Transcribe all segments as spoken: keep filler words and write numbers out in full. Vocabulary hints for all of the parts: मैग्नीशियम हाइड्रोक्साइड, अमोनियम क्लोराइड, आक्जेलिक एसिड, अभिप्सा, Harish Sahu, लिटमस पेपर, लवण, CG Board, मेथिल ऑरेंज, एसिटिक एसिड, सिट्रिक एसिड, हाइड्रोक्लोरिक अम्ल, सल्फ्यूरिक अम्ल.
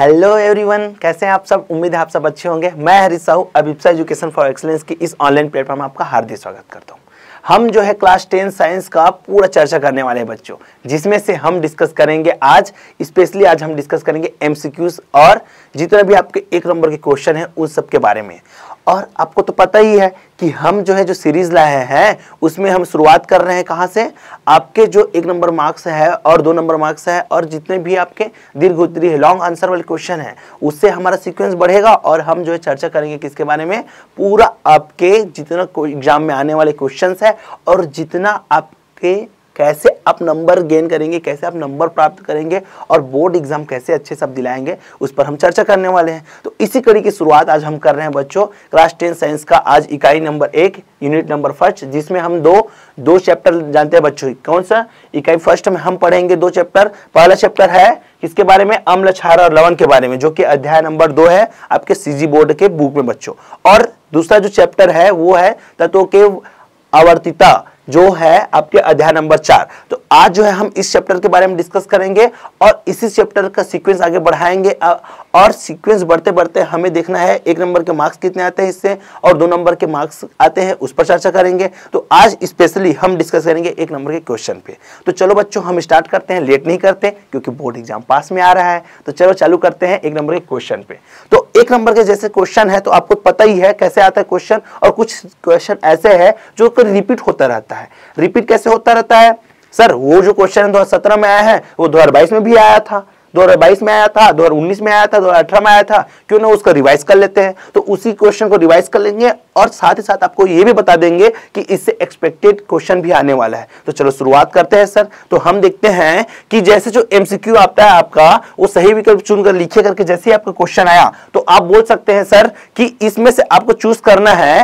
Hello everyone, कैसे हैं आप सब। उम्मीद है आप सब अच्छे होंगे। मैं Harish Sahu अभिप्सा Education for Excellence की इस ऑनलाइन प्लेटफॉर्म में आपका हार्दिक स्वागत करता हूं। हम जो है क्लास टेन साइंस का पूरा चर्चा करने वाले हैं बच्चों, जिसमें से हम डिस्कस करेंगे आज, स्पेशली आज हम डिस्कस करेंगे एमसीक्यूज और जितने भी आपके एक नंबर के क्वेश्चन हैं उस सब के बारे में। और आपको तो पता ही है कि हम जो है जो सीरीज लाए हैं उसमें हम शुरुआत कर रहे हैं कहाँ से, आपके जो एक नंबर मार्क्स है और दो नंबर मार्क्स है और जितने भी आपके दीर्घ उत्तरीय लॉन्ग आंसर वाले क्वेश्चन हैं उससे हमारा सीक्वेंस बढ़ेगा। और हम जो है चर्चा करेंगे किसके बारे में, पूरा आपके जितना एग्जाम में आने वाले क्वेश्चन है और जितना आपके कैसे आप नंबर गेन करेंगे, कैसे आप नंबर प्राप्त करेंगे और बोर्ड एग्जाम कैसे अच्छे सब दिलाएंगे, उस पर हम चर्चा करने वाले हैं। तो इसी कड़ी की शुरुआत आज हम कर रहे हैं बच्चों क्लास टेन साइंस का, आज इकाई नंबर एक यूनिट नंबर फर्स्ट, जिसमें हम दो दो चैप्टर जानते हैं बच्चों। कौन सा, इकाई फर्स्ट में हम पढ़ेंगे दो चैप्टर। पहला चैप्टर है किसके बारे में, अम्ल क्षार और लवण के बारे में, जो कि अध्याय नंबर दो है आपके सीजी बोर्ड के बुक में बच्चों। और दूसरा जो चैप्टर है वो है तत्वों के आवर्तिता, जो है आपके अध्याय नंबर चार। तो आज जो है हम इस चैप्टर के बारे में डिस्कस करेंगे और इसी चैप्टर का सीक्वेंस आगे बढ़ाएंगे। और सीक्वेंस बढ़ते बढ़ते हमें देखना है एक नंबर के मार्क्स कितने आते हैं इससे और दो नंबर के मार्क्स आते हैं, उस पर चर्चा करेंगे। तो आज स्पेशली हम डिस्कस करेंगे एक नंबर के क्वेश्चन पे। तो चलो बच्चों हम स्टार्ट करते हैं, लेट नहीं करते क्योंकि बोर्ड एग्जाम पास में आ रहा है। तो चलो चालू करते हैं एक नंबर के क्वेश्चन पे। तो एक नंबर के जैसे क्वेश्चन है तो आपको पता ही है कैसे आता है क्वेश्चन, और कुछ क्वेश्चन ऐसे है जो रिपीट होता रहता है। रिपीट कैसे होता रहता है सर, वो जो क्वेश्चन दो हज़ार सत्रह में आया है वो दो हज़ार बाईस में भी आया था, दो हज़ार बाईस में आया था, दो हज़ार उन्नीस में आया था, दो हज़ार अठारह में आया था, क्यों ना उसको रिवाइज कर लेते हैं। तो उसी क्वेश्चन को रिवाइज कर लेंगे और साथ ही साथ आपको ये भी बता देंगे कि इससे एक्सपेक्टेड क्वेश्चन भी आने वाला है। तो चलो शुरुआत करते हैं सर। तो हम देखते हैं कि जैसे जो एमसीक्यू आता है आपका, वो सही विकल्प चुनकर लिखे करके जैसे ही आपका क्वेश्चन आया तो आप बोल सकते हैं सर कि इसमें से आपको चूज करना है,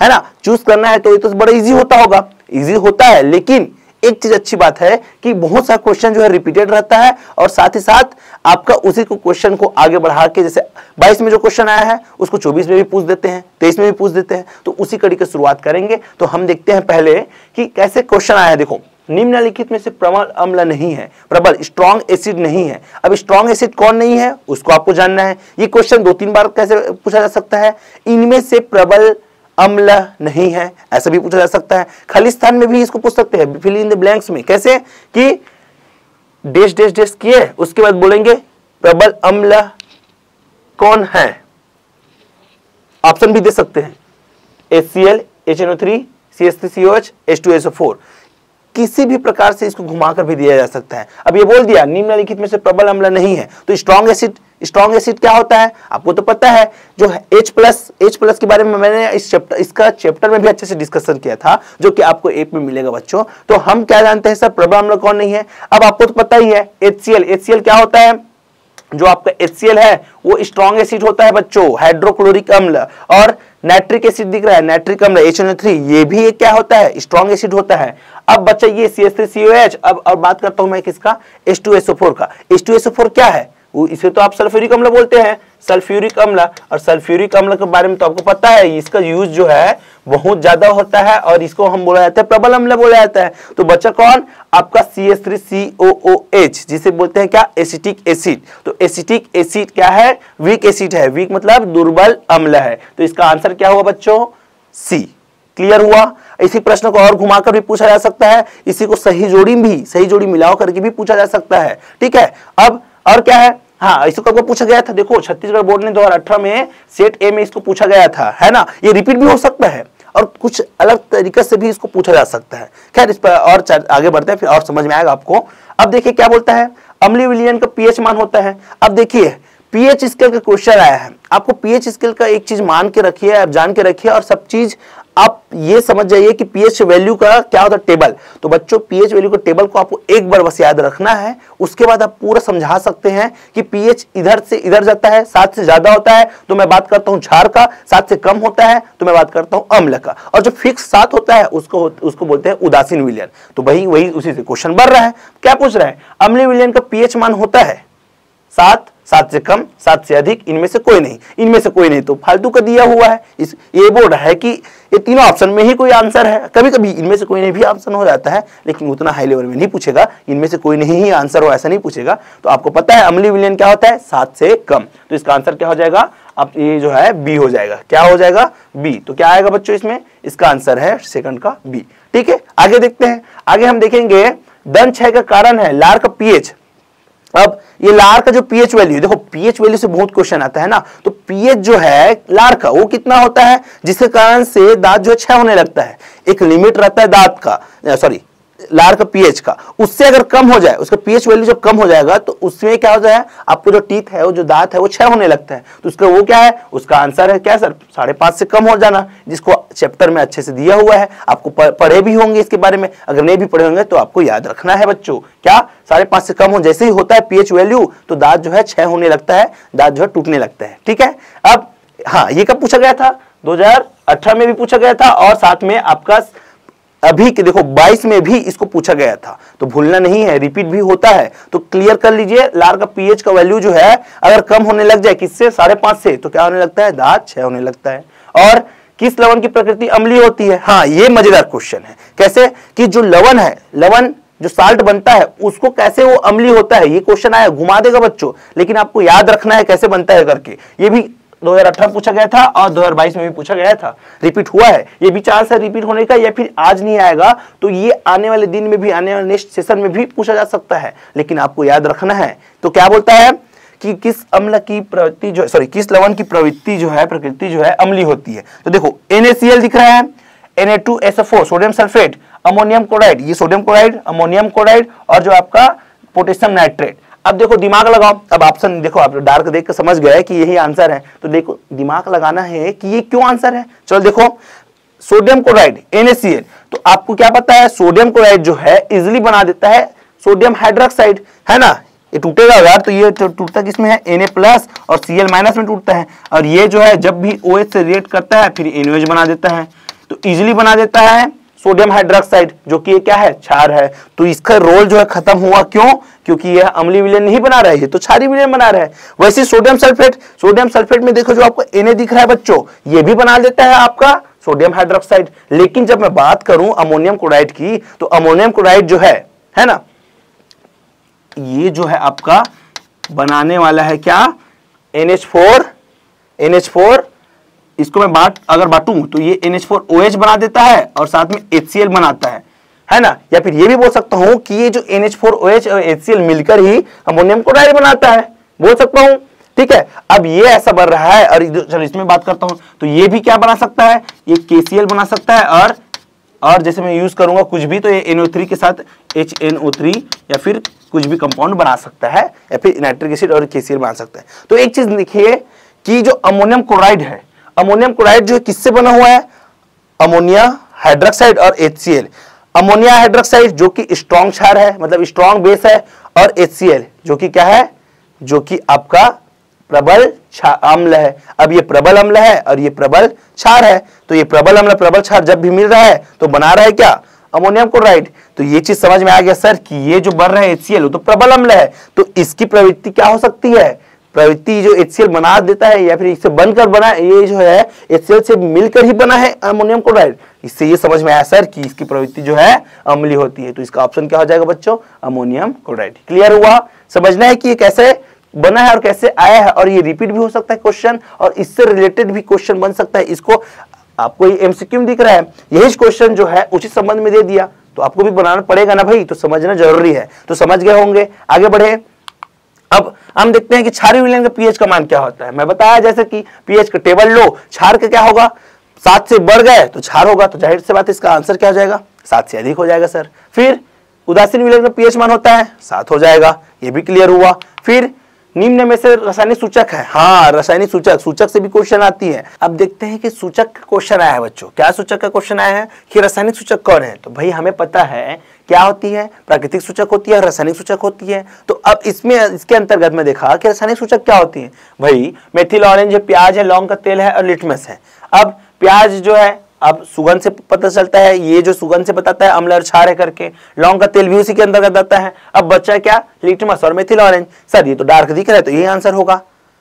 है ना। चूज करना है तो ये तो बड़ा इजी होता होगा, इजी होता है, लेकिन एक चीज अच्छी बात है कि बहुत सारा क्वेश्चन जो है रिपीटेड रहता है और साथ ही साथ आपका उसी को क्वेश्चन को आगे बढ़ा के जैसे बाईस में जो क्वेश्चन आया है उसको चौबीस में भी पूछ देते हैं, तेईस में भी पूछ देते हैं। तो उसी कड़ी की शुरुआत करेंगे। तो हम देखते हैं पहले कि कैसे क्वेश्चन आया है। देखो, निम्नलिखित में से प्रबल अम्ल नहीं है, प्रबल स्ट्रॉन्ग एसिड नहीं है। अब स्ट्रॉन्ग एसिड कौन नहीं है उसको आपको जानना है। ये क्वेश्चन दो तीन बार कैसे पूछा जा सकता है। इनमें से प्रबल अम्ल नहीं है, ऐसा भी पूछा जा सकता है। खालिस्तान में भी इसको पूछ सकते हैं, फिल इन द ब्लैंक्स में, कैसे कि डैश डैश डैश किए उसके बाद बोलेंगे प्रबल अम्ल कौन है। ऑप्शन भी दे सकते हैं, H C L, H N O three, C H three C O H, H two S O four. किसी भी प्रकार से इसको घुमाकर भी दिया जा सकता है। अब ये बोल दिया निम्नलिखित में से प्रबल अम्ल नहीं है, तो स्ट्रॉन्ग एसिड, स्ट्रॉन्ग एसिड क्या होता है आपको तो पता है, जो H प्लस H प्लस के बारे में मैंने इस चैप्टर इसका चैप्टर में भी अच्छे से डिस्कसन किया था, जो कि आपको एप में मिलेगा बच्चों। तो हम क्या जानते हैं सर, प्रबल अम्ल कौन नहीं है। अब आपको तो पता ही है HCl, HCl क्या होता है, जो आपका HCl है वो स्ट्रॉन्ग एसिड होता है बच्चों, हाइड्रोक्लोरिक अम्ल। और नाइट्रिक एसिड दिख रहा है, नाइट्रिक अम्ल एच एन ओ थ्री, ये भी एक क्या होता है, स्ट्रॉन्ग एसिड होता है। अब बच्चा ये C H three C O H, अब अब बात करता हूं मैं किसका, H two S O four का। H two S O four क्या है, इसे तो आप सल्फ्यूरिक अम्ल बोलते हैं, सल्फ्यूरिक अम्ल। और सल्फ्यूरिक अम्ल के बारे में तो आपको पता है इसका यूज जो है बहुत ज्यादा होता है और इसको हम बोला जाता है प्रबल अम्ल बोला जाता है। तो बच्चा कौन, आपका C H three C O O H, जिसे बोलते हैं क्या, एसिटिक एसिड। तो एसिटिक एसिड क्या है, वीक एसिड है, वीक मतलब दुर्बल अम्ल है। तो इसका आंसर क्या हुआ बच्चों, सी। क्लियर हुआ। इसी प्रश्न को और घुमाकर भी पूछा जा सकता है, इसी को सही जोड़ी भी, सही जोड़ी मिलाओ करके भी पूछा जा सकता है, ठीक है। अब और क्या है, हाँ इसको कब पूछा गया था, देखो छत्तीसगढ़ बोर्ड ने दो हज़ार अठारह में सेट ए में इसको पूछा गया था, है ना। ये रिपीट भी हो सकता है और कुछ अलग तरीके से भी इसको पूछा जा सकता है। खैर इस पर और आगे बढ़ते हैं, फिर और समझ में आएगा आपको। अब देखिए क्या बोलता है, अम्लीय विलयन का पीएच मान होता है। अब देखिए पीएच स्केल का क्वेश्चन आया है, आपको पीएच स्केल का एक चीज मान के रखिए, आप जान के रखिए और सब चीज आप ये समझ जाइए कि पीएच वैल्यू का क्या होता है टेबल। तो बच्चों पीएच वैल्यू का टेबल को आपको एक बार बस याद रखना है, उसके बाद आप पूरा समझा सकते हैं कि पीएच इधर से इधर जाता है, सात से ज्यादा होता है तो मैं बात करता हूँ क्षार का, सात से कम होता है तो मैं बात करता हूँ अम्ल का, और जो फिक्स सात होता है उसको उसको बोलते हैं उदासीन विलयन। तो वही वही उसी से क्वेश्चन बढ़ रहा है। क्या पूछ रहा है, अम्लीय विलयन का पीएच मान होता है सात सात से कम, सात से अधिक, इनमें से कोई नहीं, इनमें से कोई नहीं, तो फालतू का दिया हुआ है। इस ये बोर्ड है कि ये तीनों ऑप्शन में ही कोई आंसर है, कभी कभी इनमें से कोई नहीं भी आंसर हो जाता है, लेकिन उतना हाई लेवल में नहीं पूछेगा, इनमें से कोई नहीं ही आंसर हो ऐसा नहीं पूछेगा। तो आपको पता है अम्लीय विलयन क्या होता है, सात से कम, तो इसका आंसर क्या हो जाएगा, अब ये जो है बी हो जाएगा, क्या हो जाएगा, बी। तो क्या आएगा बच्चों इसमें, इसका आंसर है सेकंड का बी। ठीक है, आगे देखते हैं। आगे हम देखेंगे दंत क्षय का कारण है लार का पीएच। अब ये लार का जो पीएच वैल्यू, देखो पीएच वैल्यू से बहुत क्वेश्चन आता है ना, तो पीएच जो है लार का वो कितना होता है जिसके कारण से दांत जो क्षय होने लगता है, एक लिमिट रहता है दांत का, सॉरी लार का पीएच का, उससे अगर कम हो जाए, उसका पीएच वैल्यू जब कम हो जाएगा तो उसमें क्या हो जाए, आपको जो टीथ है, वो जो दांत है वो क्षय होने लगता है। तो उसका वो क्या है, उसका आंसर है क्या सर, साढ़े पाँच से कम हो जाना, जिसको चैप्टर में अच्छे से दिया हुआ है, आपको पढ़े भी होंगे इसके बारे में, अगर नहीं भी पढ़े होंगे तो आपको याद रखना है बच्चों, क्या साढ़े पाँच से कम हो, जैसे ही होता है पीएच वैल्यू तो दांत जो है क्षय होने लगता है, दांत जो है टूटने लगता है। ठीक है, अब हाँ ये कब पूछा गया था, दो हजार अठारह में भी पूछा गया था, और साथ में आपका अभी के देखो बाईस में भी इसको पूछा गया था, तो भूलना नहीं है, रिपीट भी होता है, तो क्लियर कर लीजिए। लार का पीएच का वैल्यू जो है अगर कम होने लग जाए किससे, साढ़े पांच से, तो क्या होने लगता है, दांत क्षय होने लगता है। और किस लवण की प्रकृति अम्लीय होती है, हाँ ये मजेदार क्वेश्चन है, कैसे कि जो लवण है, लवण जो साल्ट बनता है उसको कैसे वो अम्लीय होता है, ये क्वेश्चन आया, घुमा देगा बच्चों, लेकिन आपको याद रखना है कैसे बनता है करके। ये भी दो हजार अठारह पूछा गया था और दो हजार बाईस में भी पूछा गया था, रिपीट हुआ है, ये भी चांस है रिपीट होने का, या फिर आज नहीं आएगा तो ये आने वाले दिन में भी, आने वाले नेक्स्ट सेशन में भी पूछा जा सकता है, लेकिन आपको याद रखना है। तो क्या बोलता है कि किस अम्ल की प्रवृत्ति जो सॉरी किस लवण की प्रवृत्ति जो है, प्रकृति जो है अम्लीय होती है, तो देखो एन ए सी एल दिख रहा है, N A two S O four sodium sulphate, अमोनियम क्लोराइड, ये सोडियम क्लोराइड, अमोनियम क्लोराइड और जो आपका पोटेशियम नाइट्रेट। अब देखो दिमाग लगाओ, अब ऑप्शन देखो आप डार्क देख कर समझ गए कि यही आंसर है, तो देखो दिमाग लगाना है कि ये क्यों आंसर है। चलो देखो sodium chloride N A C L, तो आपको क्या पता है सोडियम क्लोराइड जो है इजिली बना देता है सोडियम हाइड्रोक्साइड, है ना, ये टूटेगा यार, तो ये टूटता किसमें है, एन ए प्लस और सी एल माइनस में टूटता है, और ये जो है जब भी ओ एच से रिएक्ट करता है फिर एन ओ एच बना देता है, तो इजिली बना देता है सोडियम हाइड्रोक्साइड, जो कि ये क्या है, क्षार है। तो इसका रोल जो है खत्म हुआ, क्यों, क्योंकि यह अम्लीय विलयन नहीं बना रहा है, ये तो क्षारीय विलयन बना रहा है। वैसे सोडियम सल्फेट, सोडियम सल्फेट में देखो जो आपको Na दिख रहा है बच्चों, ये भी बना देता है आपका सोडियम हाइड्रोक्साइड, लेकिन जब मैं बात करूं अमोनियम क्लोराइड की, तो अमोनियम क्लोराइड जो है, है ना, ये जो है आपका बनाने वाला है क्या, N H four N H four, इसको मैं बांट अगर बांटूं तो ये N H four O H बना देता है और साथ में एच सी एल बनाता है, है ना, या फिर ये भी बोल सकता हूं कि ये जो N H four O H और एच सी एल मिलकर ही अमोनियम क्लोराइड बनाता है, बोल सकता हूं। ठीक है, अब ये ऐसा बन रहा है, और चलो इसमें बात करता हूं, तो ये भी क्या बना सकता है, ये के सी एल बना सकता है, और और जैसे मैं यूज करूंगा कुछ भी तो ये एन ओ थ्री के साथ एच एन ओ थ्री या फिर कुछ भी कंपाउंड बना सकता है, या फिर नाइट्रिक एसिड और के सी एल बना सकता है। तो एक चीज देखिए कि जो अमोनियम क्लोराइड है, अमोनियम क्लोराइड जो है किससे बना हुआ है, अमोनिया हाइड्रोक्साइड और H C L, ammonia hydroxide जो कि स्ट्रॉन्ग क्षार है, मतलब स्ट्रॉन्ग बेस है, और एच सी एल जो कि क्या है, जो कि आपका प्रबल अम्ल है। अब ये प्रबल अम्ल है और ये प्रबल क्षार है, तो ये प्रबल अम्ल प्रबल क्षार जब भी मिल रहा है तो बना रहा है क्या, अमोनियम क्लोराइड। तो ये चीज समझ में आ गया सर कि ये जो बन रहा है एच सी एल वो तो प्रबल अम्ल है, तो इसकी प्रवृत्ति क्या हो सकती है, प्रवृत्ति जो एच सी एल बना देता है या फिर इससे बनकर बना, ये जो है एच सी एल से मिलकर ही बना है अमोनियम क्लोराइड, इससे ये समझ में आया सर कि इसकी प्रवृत्ति जो है अम्लीय होती है। तो इसका ऑप्शन क्या हो जाएगा बच्चों, अमोनियम क्लोराइड। क्लियर हुआ, समझना है कि ये कैसे बना है और कैसे आया है, और ये रिपीट भी हो सकता है क्वेश्चन, और इससे रिलेटेड भी क्वेश्चन बन सकता है। इसको आपको ये एम सी क्यू दिख रहा है, यही क्वेश्चन जो है उचित संबंध में दे दिया, तो आपको भी बनाना पड़ेगा ना भाई, तो समझना जरूरी है, तो समझ गए होंगे। आगे बढ़े, अब हम देखते हैं कि क्षारीय विलयन का पीएच का मान क्या होता है। मैं बताया जैसे कि पीएच का टेबल लो, क्षार का क्या होगा, सात से बढ़ गए तो क्षार होगा, तो जाहिर सी बात इसका आंसर क्या हो जाएगा, सात से अधिक हो जाएगा सर। फिर उदासीन विलयन का पीएच मान होता है सात हो जाएगा, ये भी क्लियर हुआ। फिर निम्न में से रासायनिक सूचक है, हाँ रासायनिक सूचक, सूचक से भी क्वेश्चन आती है। अब देखते हैं कि सूचक का क्वेश्चन आया है बच्चों, क्या सूचक का क्वेश्चन आया है कि रासायनिक सूचक कौन है, तो भाई हमें पता है क्या होती है, प्राकृतिक सूचक होती है और रासायनिक सूचक होती है। तो अब इसमें इसके अंतर्गत में देखा कि रासायनिक सूचक क्या होती है, भाई मेथिल ऑरेंज है, प्याज है, लौंग का तेल है और लिटमस है। अब प्याज जो है अब सुगंध से पता चलता है, ये जो सुगंध से बताता है अम्ल और क्षार है करके, लौंग का तेल भी उसी के अंतर्गत आता है। अब बच्चा क्या, लिटमस और मेथिल ऑरेंज। सर ये तो डार्क दिख रहा है तो ये आंसर होगा,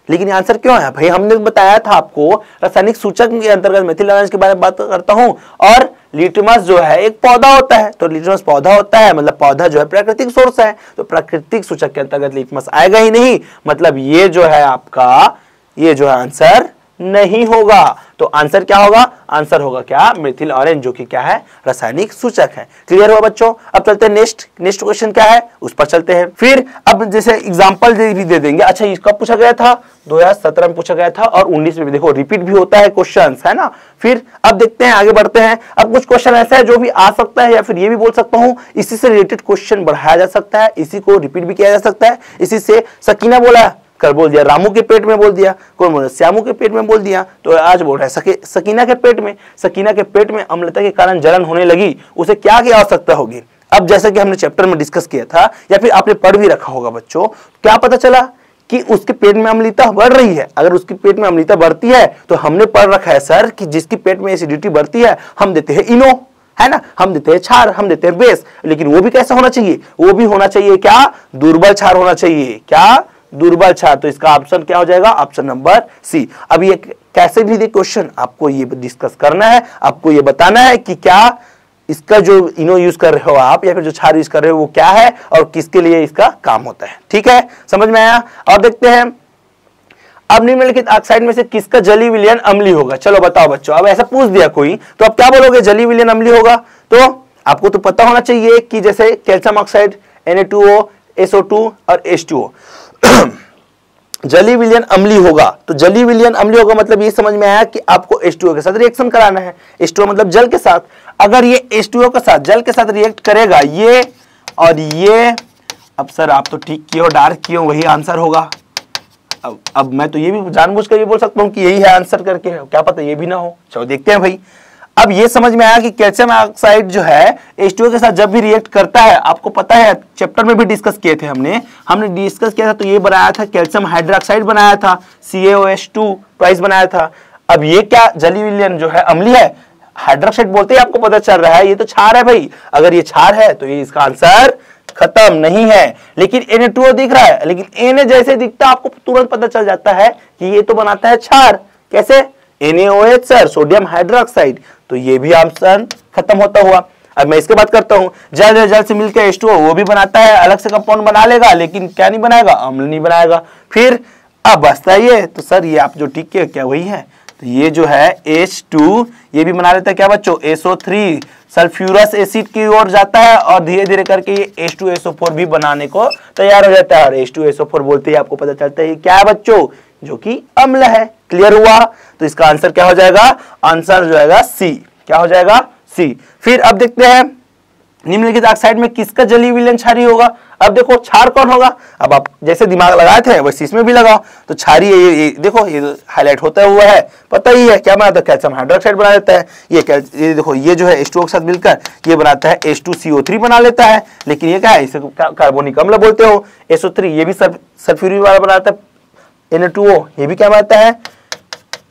लेकिन ये आंसर क्यों है भाई? हमने बताया था आपको रासायनिक सूचक के अंतर्गत मेथिल ऑरेंज के बारे में बात करता हूं, और लिटमस जो है एक पौधा होता है, तो लिटमस पौधा होता है मतलब पौधा जो है प्राकृतिक सोर्स है, तो प्राकृतिक सूचक के अंतर्गत लिटमस आएगा ही नहीं, मतलब ये जो है आपका ये जो है आंसर नहीं होगा। तो आंसर क्या होगा? आंसर होगा क्या, मिथिल ऑरेंज, जो कि क्या है, रासायनिक सूचक है। क्लियर हुआ बच्चों? अब चलते हैं नेक्स्ट नेक्स्ट क्वेश्चन क्या है उस पर चलते हैं। फिर अब जैसे एग्जांपल भी दे देंगे। अच्छा इसका पूछा गया था दो हज़ार सत्रह में पूछा गया था और उन्नीस में भी, देखो रिपीट भी होता है क्वेश्चन, है ना। फिर अब देखते हैं आगे बढ़ते हैं। अब कुछ क्वेश्चन ऐसा है जो भी आ सकता है, या फिर ये भी बोल सकता हूँ इसी से रिलेटेड क्वेश्चन बढ़ाया जा सकता है, इसी को रिपीट भी किया जा सकता है। इसी से सकीना बोला कर बोल दिया रामू के पेट में बोल दिया, कौन बोल रहा है श्यामू के पेट में बोल दिया, तो आज बोल रहा है सकीना के पेट में। सकीना के पेट में अम्लता के कारण जलन होने लगी, उसे क्या की आवश्यकता होगी? अब जैसा कि हमने चैप्टर में डिस्कस किया था, या फिर आपने पढ़ भी रखा होगा बच्चों, क्या पता चला कि उसके पेट में अम्लता बढ़ रही है। अगर उसके पेट में अम्लता बढ़ती है तो हमने पढ़ रखा है सर कि जिसकी पेट में एसिडिटी बढ़ती है हम देते हैं इनो, है ना, हम देते हैं क्षार, हम देते हैं बेस। लेकिन वो भी कैसा होना चाहिए? वो भी होना चाहिए क्या, दुर्बल क्षार होना चाहिए, क्या, दुर्बल क्षार। तो इसका ऑप्शन क्या हो जाएगा? Option number C. अब ये कैसे भी दे क्वेश्चन, आपको ये डिस्कस करना है, आपको ये बताना है कि क्या इसका जो इनो यूज कर रहे हो आप या फिर जो क्षार यूज कर रहे हो वो क्या है और किसके लिए इसका काम होता है। ठीक है, समझ में आया? और देखते हैं अब निम्नलिखित ऑक्साइड में से किसका जलीय विलयन अम्लीय होगा। चलो बताओ बच्चों, अब ऐसा पूछ दिया कोई तो आप क्या बोलोगे? जलीय विलयन अम्लीय होगा। तो आपको तो पता होना चाहिए कि जैसे calcium oxide N A two O, S O two और एच टू ओ जलीय विलयन अम्लीय होगा। तो जलीय विलयन अम्लीय होगा मतलब ये समझ में आया कि आपको एच टू ओ के साथ रिएक्शन कराना है। एच टू ओ मतलब जल के साथ। अगर ये एच टू ओ के साथ जल के साथ रिएक्ट करेगा ये और ये, अब सर आप तो ठीक किए हो, डार्क किए हो, वही आंसर होगा। अब अब मैं तो ये भी जानबूझकर ये बोल सकता हूँ कि यही है आंसर करके, क्या पता ये भी ना हो। चलो देखते हैं भाई। अब ये समझ में आया कि कैल्शियम ऑक्साइड जो है एच टू ओ के साथ जब भी रिएक्ट करता है, आपको पता है चैप्टर में भी डिस्कस किए थे, हमने हमने डिस्कस किया था, तो ये बनाया था कैल्शियम हाइड्रोक्साइड बनाया था, C A O H two प्राइस बनाया था। अब ये क्या जलीय विलयन जो है अम्लीय है, हाइड्रोक्साइड बोलते ही आपको पता चल रहा है ये तो क्षार है भाई। अगर ये क्षार है तो ये इसका आंसर खत्म नहीं है। लेकिन एन ए टू ओ दिख रहा है, लेकिन एन ए जैसे दिखता है आपको तुरंत पता चल जाता है कि ये तो बनाता है क्षार। कैसे? N A O H sir, sodium hydroxide. तो ये भी ऑप्शन खत्म होता हुआ। अब मैं इसके बात करता हूँ, जल जल से मिलकर एच टू ओ वो भी बनाता है, अलग से कंपाउंड बना लेगा, लेकिन क्या नहीं बनाएगा, अम्ल नहीं बनाएगा। फिर अब बचता है ये, तो सर ये आप जो ठीक किए क्या वही है? तो ये जो है एच टू ये भी बना लेता है क्या बच्चों, S O three sulphurous acid की ओर जाता है और धीरे धीरे करके ये H two S O four भी बनाने को तैयार हो जाता है। और H two S O four बोलते ही आपको पता चलता है क्या है बच्चों, जो कि अम्ल है। क्लियर हुआ? तो इसका आंसर क्या हो जाएगा? आंसर हो जाएगा सी। क्या हो जाएगा? सी। फिर अब देखते हैं निम्नलिखित ऑक्साइड में किसका जलीय विलयन क्षारी होगा। अब देखो क्षार कौन होगा, अब आप जैसे दिमाग लगाए थे वैसे इसमें भी लगाओ। तो क्षारी ये, ये देखो ये हाईलाइट होता हुआ है, पता ही है क्या बनाता है, कैल्शियम हाइड्रोक्साइड बना लेता है। ये ये देखो ये जो है एच टू ओ के साथ मिलकर ये बनाता है H two C O three बना लेता है, लेकिन ये क्या है, इसे कार्बोनिक अम्ल बोलते हो। एस ओ थ्री ये भी सल्फ्यूरिक वाला बनाता है, एन ए टू ओ ये भी क्या बनाता है,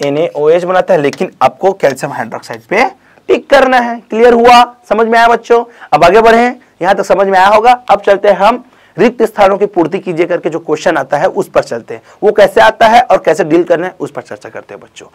एन ए ओ एच बनाता है, लेकिन आपको कैल्शियम हाइड्रोक्साइड पे टिक करना है। क्लियर हुआ? समझ में आया बच्चों? अब आगे बढ़े, यहां तक समझ में आया होगा। अब चलते हैं हम रिक्त स्थानों की पूर्ति कीजिए करके जो क्वेश्चन आता है उस पर चलते हैं, वो कैसे आता है और कैसे डील करना है उस पर चर्चा करते हैं बच्चों।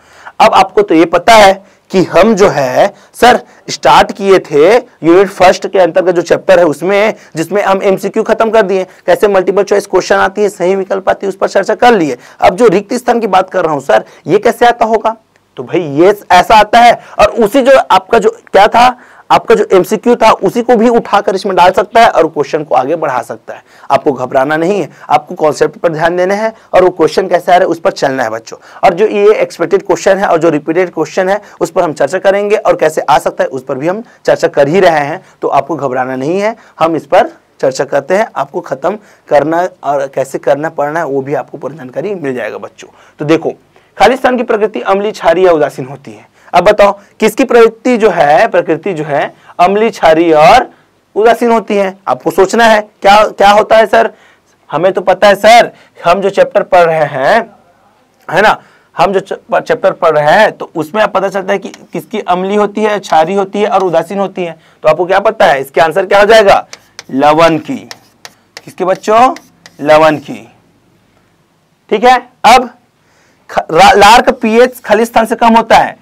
अब आपको तो ये पता है कि हम जो है सर स्टार्ट किए थे यूनिट फर्स्ट के अंतर्गत जो चैप्टर है उसमें, जिसमें हम एमसीक्यू खत्म कर दिए, कैसे मल्टीपल चॉइस क्वेश्चन आती है, सही विकल्प आती है, उस पर चर्चा कर लिए। अब जो रिक्त स्थान की बात कर रहा हूं सर ये कैसे आता होगा, तो भाई ये ऐसा आता है और उसी जो आपका जो क्या था आपका जो एमसीक्यू था उसी को भी उठाकर इसमें डाल सकता है और क्वेश्चन को आगे बढ़ा सकता है। आपको घबराना नहीं है, आपको कॉन्सेप्ट पर ध्यान देना है और वो क्वेश्चन कैसे आ रहा है उस पर चलना है बच्चों। और जो ये एक्सपेक्टेड क्वेश्चन है और जो रिपीटेड क्वेश्चन है उस पर हम चर्चा करेंगे और कैसे आ सकता है उस पर भी हम चर्चा कर ही रहे हैं, तो आपको घबराना नहीं है, हम इस पर चर्चा करते हैं। आपको खत्म करना और कैसे करना पड़ना है वो भी आपको पूरी जानकारी मिल जाएगा बच्चों। तो देखो, खालिज स्थान की प्रकृति अम्लीय क्षारीय या उदासीन होती है। अब बताओ किसकी प्रवृत्ति जो है प्रकृति जो है अम्लीय क्षारीय और उदासीन होती है, आपको सोचना है क्या क्या होता है। सर हमें तो पता है सर, हम जो चैप्टर पढ़ रहे हैं है ना, हम जो चैप्टर पढ़ रहे हैं तो उसमें आप पता चलता है कि किसकी अम्लीय होती है, क्षारीय होती है और उदासीन होती है। तो आपको क्या पता है इसके आंसर क्या हो जाएगा? लवण की। किसके बच्चों? लवण की। ठीक है। अब लार्क पीएच खलीज स्थान से कम होता है,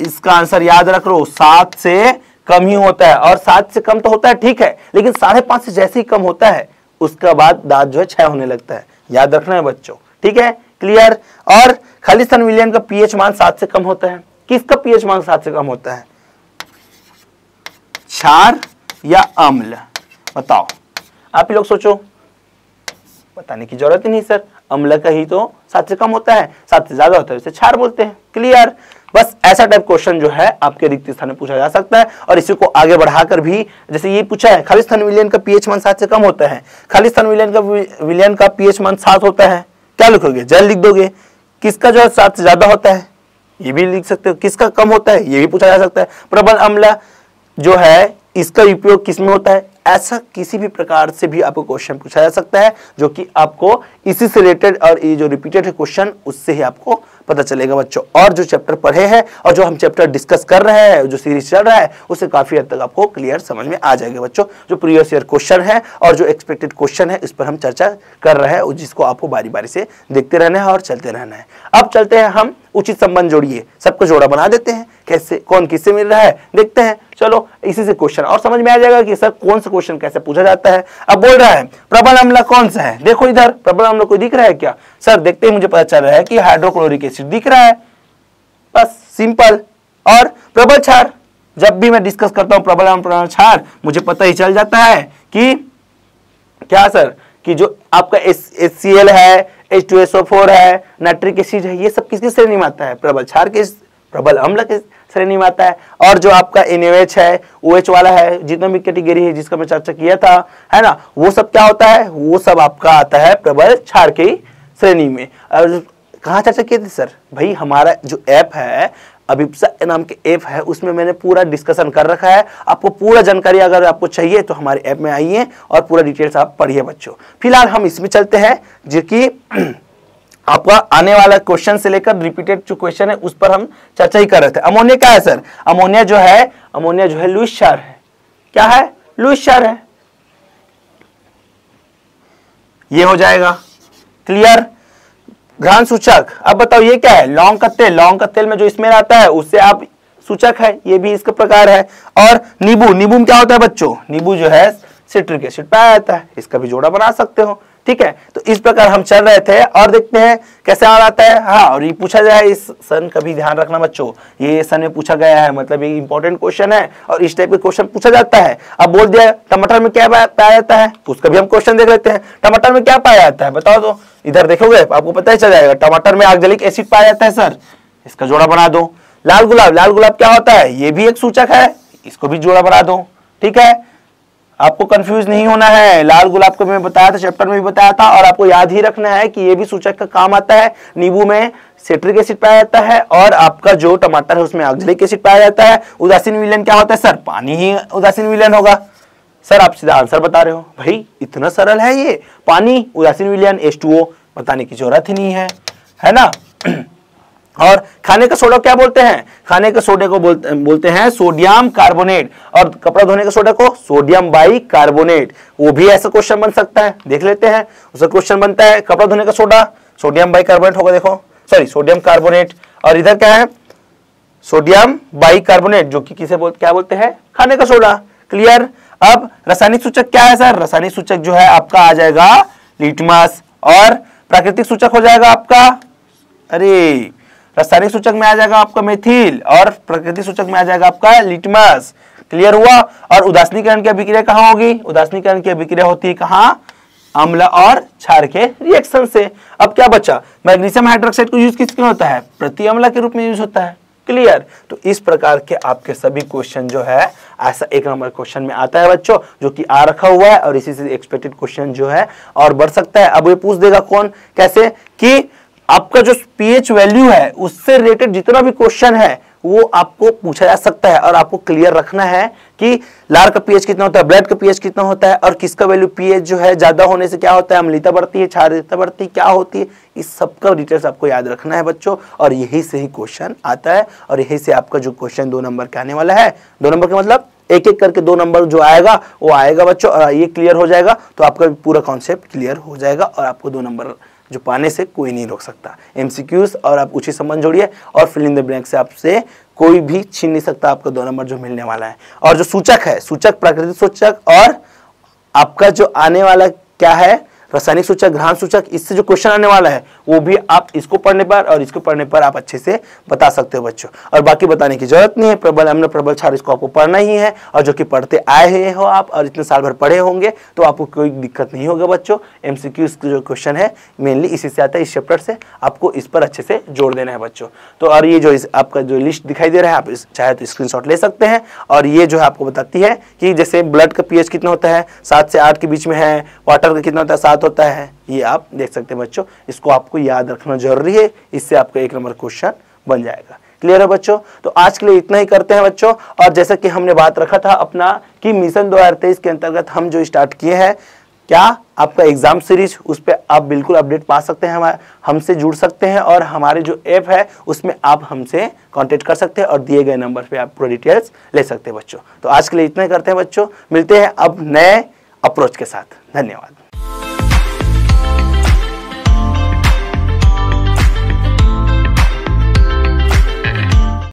इसका आंसर याद रख लो सात से कम ही होता है। और सात से कम तो होता है ठीक है, लेकिन साढ़े पांच से जैसे ही कम होता है उसका बाद दाद जो है छह होने लगता है। याद रखना है बच्चों, ठीक है, क्लियर। और खालिस्तान विलियन का पीएच मान सात से कम होता है। किसका पीएच मान सात से कम होता है? क्षार या अम्ल? बताओ, आप ही लोग सोचो। बताने की जरूरत ही नहीं सर, अम्ल का ही तो सात से कम होता है, सात से ज्यादा होता है उसे क्षार बोलते हैं। क्लियर। बस ऐसा टाइप क्वेश्चन जो है आपके रिक्त स्थान में पूछा जा सकता है। और इसी को आगे बढ़ाकर भी जैसे ये पूछा है खालिस्तान विलियन का पीएच मान सात से कम होता है, खालिस्तान विलियन का विलियन का पीएच मान सात होता है, क्या लिखोगे? जल लिख दोगे। किसका जो है सात से ज्यादा होता है ये भी लिख सकते हो, किसका कम होता है ये भी पूछा जा सकता है। प्रबल अम्ल जो है इसका उपयोग किसमें होता है, ऐसा किसी भी प्रकार से भी आपको क्वेश्चन पूछा जा सकता है जो कि आपको इसी से रिलेटेड और ये जो रिपीटेड है क्वेश्चन उससे ही आपको पता चलेगा बच्चों। और जो चैप्टर पढ़े हैं और जो हम चैप्टर डिस्कस कर रहे हैं, जो सीरीज चल रहा है, उससे काफी हद तक आपको क्लियर समझ में आ जाएगा बच्चों। जो प्रीवियस ईयर क्वेश्चन है और जो एक्सपेक्टेड क्वेश्चन है इस पर हम चर्चा कर रहे हैं, जिसको आपको बारी बारी से देखते रहना है और चलते रहना है। अब चलते हैं हम उचित संबंध जोड़िए, सबको जोड़ा बना देते हैं, कैसे कौन किससे मिल रहा है देखते हैं। चलो इसी से क्वेश्चन और समझ में आ जाएगा कि सर कौन सा क्वेश्चन कैसे पूछा जाता है। अब बोल रहा है प्रबल अम्ल कौन सा है, देखो इधर प्रबल अम्ल कोई दिख रहा है क्या? सर देखते ही मुझे पता चल रहा है कि हाइड्रोक्लोरिक एसिड दिख रहा है, बस सिंपल। और प्रबल क्षार, जब भी मैं डिस्कस करता हूं प्रबल अम्ल प्रबल क्षार मुझे पता ही चल जाता है कि क्या सर कि जो आपका एच सी एल है, H two S O four है, नाइट्रिक एसिड है, ये सब किसकी श्रेणी में आता है? प्रबल क्षार के, प्रबल अम्ल के श्रेणी में आता है। और जो आपका एन ओ एच है, ओ एच वाला है, जितना भी कैटेगरी है जिसका मैं चर्चा किया था है ना, वो सब क्या होता है? वो सब आपका आता है प्रबल क्षार की श्रेणी में। और कहाँ चर्चा किए थे सर? भाई हमारा जो ऐप है अभिप्सा नाम के ऐप है उसमें मैंने पूरा डिस्कशन कर रखा है। आपको पूरा जानकारी अगर आपको चाहिए तो हमारे ऐप में आइए और पूरा डिटेल्स आप पढ़िए बच्चों। फिलहाल हम इसमें चलते हैं जो कि आपका आने वाला क्वेश्चन से लेकर रिपीटेड जो क्वेश्चन है उस पर हम चर्चा ही कर रहे थे। अमोनिया क्या है सर? अमोनिया जो है अमोनिया जो है लुईस क्षार है। क्या है? लुईस क्षार है। ये हो जाएगा क्लियर। घ्राण सूचक, अब बताओ ये क्या है? लौंग का तेल, लौंग का तेल में जो स्मेल आता है उससे आप सूचक है, ये भी इसका प्रकार है। और नींबू, नींबू में क्या होता है बच्चों? नींबू जो है सिट्रिक एसिड पाया जाता है, इसका भी जोड़ा बना सकते हो। ठीक है, तो इस प्रकार हम चल रहे थे और देखते हैं कैसे और आता है। हाँ, और ये पूछा जाए इस सन का भी ध्यान रखना बच्चों, ये सन में पूछा गया है, मतलब ये इंपॉर्टेंट क्वेश्चन है और इस टाइप के क्वेश्चन पूछा जाता है। अब बोल दिया टमाटर में क्या पाया जाता है, उसका भी हम क्वेश्चन देख लेते हैं। टमाटर में क्या पाया जाता है बताओ तो, इधर देखोगे आपको पता ही चल जाएगा। टमाटर में आक्जेलिक एसिड पाया जाता है सर, इसका जोड़ा बना दो। लाल गुलाब, लाल गुलाब क्या होता है? ये भी एक सूचक है, इसको भी जोड़ा बना दो। ठीक है, आपको कंफ्यूज नहीं होना है। लाल गुलाब को मैं बताया था, चैप्टर में भी बताया था और आपको याद ही रखना है कि ये भी सूचक का काम आता है। नींबू में सिट्रिक एसिड पाया जाता है और आपका जो टमाटर है उसमें आक्जेलिक एसिड पाया जाता है। उदासीन विलयन क्या होता है सर? पानी ही उदासीन विलयन होगा। सर आप सीधा आंसर बता रहे हो, भाई इतना सरल है ये, पानी उदासीन विलयन एच टू ओ, बताने की जरूरत ही नहीं है, है ना। और खाने का सोडा क्या बोलते हैं? खाने के सोडे को बोलते बोलते हैं सोडियम कार्बोनेट। और कपड़ा धोने के सोडा को सोडियम बाई कार्बोनेट, वो भी ऐसा क्वेश्चन बन सकता है, देख लेते हैं। उसका क्वेश्चन बनता है कपड़ा धोने का सोडा सोडियम बाई कार्बोनेट होगा, देखो सॉरी सोडियम कार्बोनेट। और इधर क्या है? सोडियम बाई कार्बोनेट, जो कि किसे बोल, क्या बोलते हैं? खाने का सोडा। क्लियर। अब रासायनिक सूचक क्या है सर? रासायनिक सूचक जो है आपका आ जाएगा लिटमस। और प्राकृतिक सूचक हो जाएगा आपका, अरे रासायनिक सूचक में आ जाएगा आपका मेथिल और प्राकृतिक सूचक में आ जाएगा आपका लिटमस। क्लियर हुआ। और उदासीनीकरण की अभिक्रिया कहाँ होगी? उदासीनीकरण की अभिक्रिया होती है कहाँ? अम्ल और क्षार के रिएक्शन से। अब क्या बचा? मैग्नीशियम हाइड्रोक्साइड को यूज किसके होता है? प्रतिअम्ल के रूप में यूज होता है। क्लियर। तो इस प्रकार के आपके सभी क्वेश्चन जो है ऐसा एक नंबर क्वेश्चन में आता है बच्चों, जो कि आ रखा हुआ है और इसी से एक्सपेक्टेड क्वेश्चन जो है और बढ़ सकता है। अब ये पूछ देगा कौन, कैसे, कि आपका जो पीएच वैल्यू है उससे रिलेटेड जितना भी क्वेश्चन है वो आपको पूछा जा सकता है और आपको क्लियर रखना है कि लार का पीएच कितना होता है, ब्लड का पीएच कितना होता है और किसका वैल्यू पीएच जो है ज्यादा होने से क्या होता है, अम्लीता बढ़ती है, क्षारीयता बढ़ती है, क्या होती है, इस सबका डिटेल्स आपको याद रखना है बच्चों। और यही से ही क्वेश्चन आता है और यही से आपका जो क्वेश्चन दो नंबर का आने वाला है, दो नंबर का मतलब एक एक करके दो नंबर जो आएगा वो आएगा बच्चों, और ये क्लियर हो जाएगा तो आपका पूरा कॉन्सेप्ट क्लियर हो जाएगा और आपको दो नंबर जो पाने से कोई नहीं रोक सकता। एमसीक्यूज और आप उचित संबंध जोड़िए और फिल इन द ब्लैंक से आपसे कोई भी छीन नहीं सकता आपका दो नंबर जो मिलने वाला है। और जो सूचक है, सूचक प्राकृतिक सूचक और आपका जो आने वाला क्या है रासायनिक सूचक, घ्राण सूचक, इससे जो क्वेश्चन आने वाला है वो भी आप इसको पढ़ने पर और इसको पढ़ने पर आप अच्छे से बता सकते हो बच्चों। और बाकी बताने की जरूरत नहीं है, प्रबल हमने प्रबल छात्र इसको आपको पढ़ना ही है और जो कि पढ़ते आए हुए हो आप और इतने साल भर पढ़े होंगे तो आपको कोई दिक्कत नहीं होगा बच्चों। एमसीक्यूज का जो क्वेश्चन है मेनली इसी से आता है, इस चैप्टर से आपको इस पर अच्छे से जोड़ देना है बच्चों। तो और ये जो आपका जो लिस्ट दिखाई दे रहा है आप चाहे तो स्क्रीनशॉट ले सकते हैं और ये जो है आपको बताती है कि जैसे ब्लड का पीएच कितना होता है, सात से आठ के बीच में है, वाटर का कितना होता है, होता है, ये आप देख सकते हैं बच्चों। इसको आपको याद रखना जरूरी है, इससे आपका एक नंबर क्वेश्चन बन जाएगा। क्लियर है बच्चों? तो आज के लिए इतना ही करते हैं बच्चों। और जैसा कि हमने बात रखा था अपना कि मिशन दो हज़ार तेईस के अंतर्गत हम जो स्टार्ट किए हैं क्या आपका एग्जाम सीरीज, उस पर आप बिल्कुल अपडेट पा सकते हैं, हमारे हमसे जुड़ सकते हैं और हमारे जो ऐप है उसमें आप हमसे कांटेक्ट कर सकते हैं और दिए गए नंबर पर आप पूरी डिटेल्स ले सकते हैं बच्चों। तो आज के लिए इतना ही करते हैं बच्चों, मिलते हैं अब नए अप्रोच के साथ। धन्यवाद।